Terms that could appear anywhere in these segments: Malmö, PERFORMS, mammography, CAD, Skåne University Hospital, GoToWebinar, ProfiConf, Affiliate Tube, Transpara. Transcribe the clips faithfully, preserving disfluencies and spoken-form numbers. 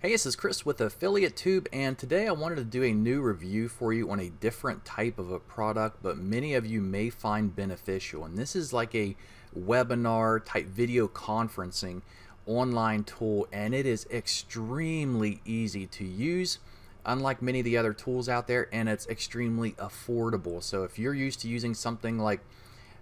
Hey, this is Chris with Affiliate Tube, and today I wanted to do a new review for you on a different type of a product, but many of you may find beneficial. And this is like a webinar type video conferencing online tool, and it is extremely easy to use, unlike many of the other tools out there, and it's extremely affordable. So if you're used to using something like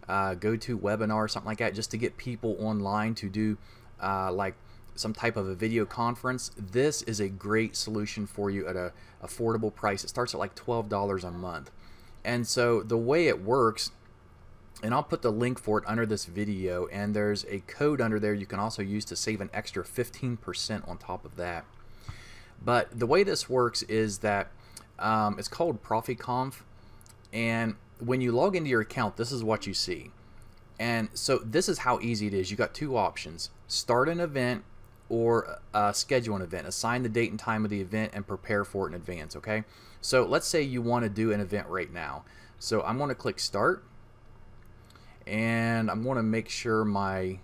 uh, GoToWebinar or something like that just to get people online to do uh, like some type of a video conference, this is a great solution for you at a affordable price. It starts at like twelve dollars a month. And so the way it works, and I'll put the link for it under this video, and there's a code under there you can also use to save an extra fifteen percent on top of that. But the way this works is that um, it's called ProfiConf, and when you log into your account, this is what you see. And so this is how easy it is. You got two options: start an event or uh, schedule an event, assign the date and time of the event, and prepare for it in advance. Okay, so let's say you want to do an event right now. So I'm going to click start, and I'm going to make sure my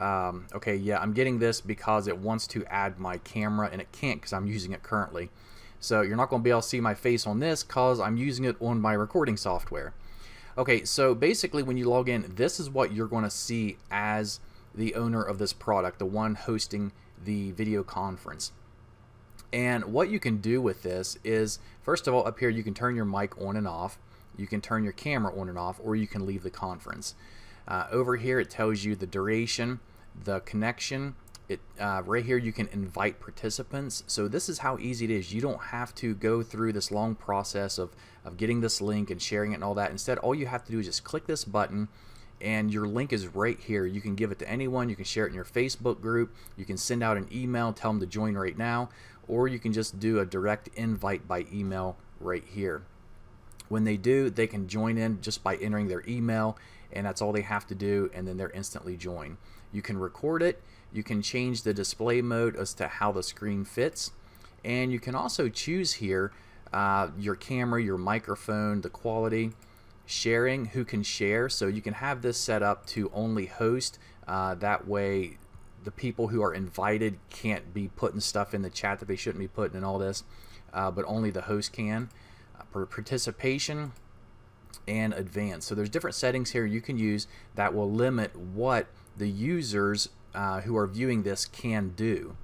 um, okay, yeah, I'm getting this because it wants to add my camera, and it can't because I'm using it currently. So you're not going to be able to see my face on this because I'm using it on my recording software. Okay, so basically when you log in, this is what you're going to see as the owner of this product, the one hosting the video conference. And what you can do with this is, first of all, up here you can turn your mic on and off, you can turn your camera on and off, or you can leave the conference. Uh, over here it tells you the duration, the connection. It uh, right here you can invite participants. So this is how easy it is. You don't have to go through this long process of, of getting this link and sharing it and all that. Instead, all you have to do is just click this button, and your link is right here. You can give it to anyone. You can share it in your Facebook group. You can send out an email, tell them to join right now, or you can just do a direct invite by email right here. When they do, they can join in just by entering their email, and that's all they have to do, and then they're instantly joined. You can record it. You can change the display mode as to how the screen fits, and you can also choose here uh, your camera, your microphone, the quality, sharing, who can share. So you can have this set up to only host, uh, that way the people who are invited can't be putting stuff in the chat that they shouldn't be putting and all this, uh, but only the host can. Uh, participation and advanced. So there's different settings here you can use that will limit what the users Uh, who are viewing this can do.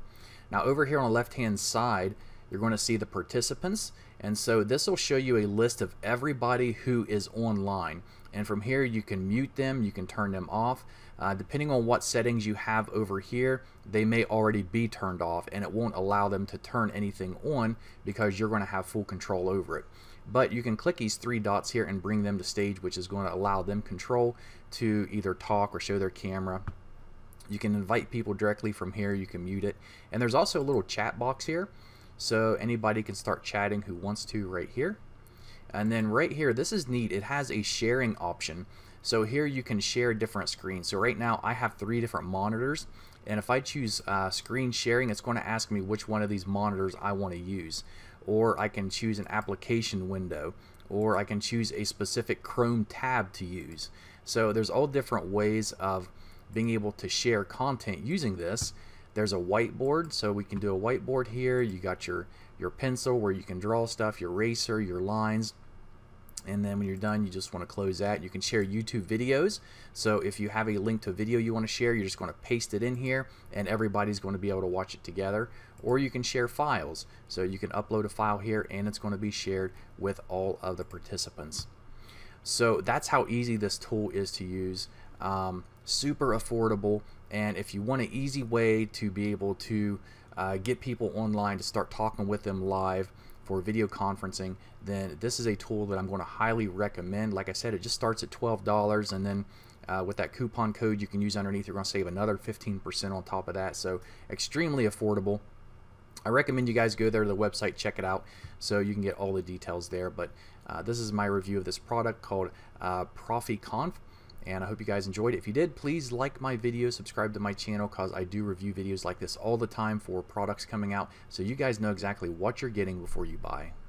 Now over here on the left hand side you're going to see the participants, and so this will show you a list of everybody who is online, and from here you can mute them, you can turn them off. Uh, depending on what settings you have over here, they may already be turned off, and it won't allow them to turn anything on because you're going to have full control over it. But you can click these three dots here and bring them to stage, which is going to allow them control to either talk or show their camera. You can invite people directly from here, you can mute it, and there's also a little chat box here, so anybody can start chatting who wants to right here. And then right here, this is neat, it has a sharing option. So here you can share different screens. So right now I have three different monitors, and if I choose uh, screen sharing, it's going to ask me which one of these monitors I want to use, or I can choose an application window, or I can choose a specific Chrome tab to use. So there's all different ways of being able to share content using this. There's a whiteboard, so we can do a whiteboard here. You got your your pencil where you can draw stuff, your eraser, your lines, and then when you're done you just want to close that. You can share YouTube videos, so if you have a link to a video you want to share, you're just going to paste it in here and everybody's going to be able to watch it together. Or you can share files, so you can upload a file here and it's going to be shared with all of the participants. So that's how easy this tool is to use. Um, super affordable, and if you want an easy way to be able to uh, get people online to start talking with them live for video conferencing, then this is a tool that I'm going to highly recommend. Like I said, it just starts at twelve dollars, and then uh, with that coupon code you can use underneath, you're going to save another fifteen percent on top of that. So extremely affordable. I recommend you guys go there to the website, check it out, so you can get all the details there. But uh, this is my review of this product called uh, ProfiConf, and I hope you guys enjoyed it. If you did, please like my video, subscribe to my channel, because I do review videos like this all the time for products coming out, so you guys know exactly what you're getting before you buy.